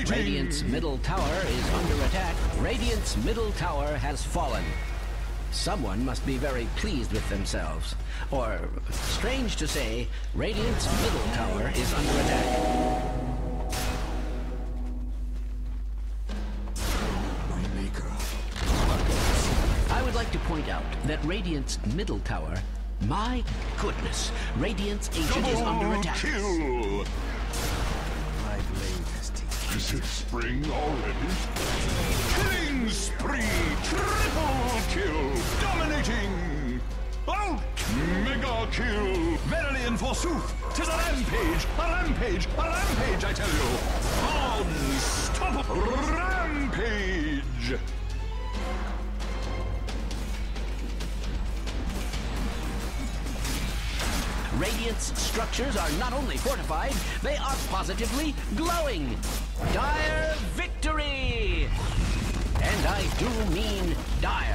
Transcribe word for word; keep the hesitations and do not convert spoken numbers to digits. Engaging! Radiant's middle tower is under attack. Radiant's middle tower has fallen. Someone must be very pleased with themselves. Or, strange to say, Radiant's middle tower is under attack. My maker. I would like to point out that Radiant's middle tower... My goodness! Radiant's agent Double is under attack. Kill. Is it spring already? Killing spree! Triple kill! Dominating! Out! Mega kill! Verily and forsooth! 'Tis a rampage! A rampage! A rampage, I tell you! Unstoppable! Rampage! Radiant's structures are not only fortified, they are positively glowing! Dire victory! And I do mean dire.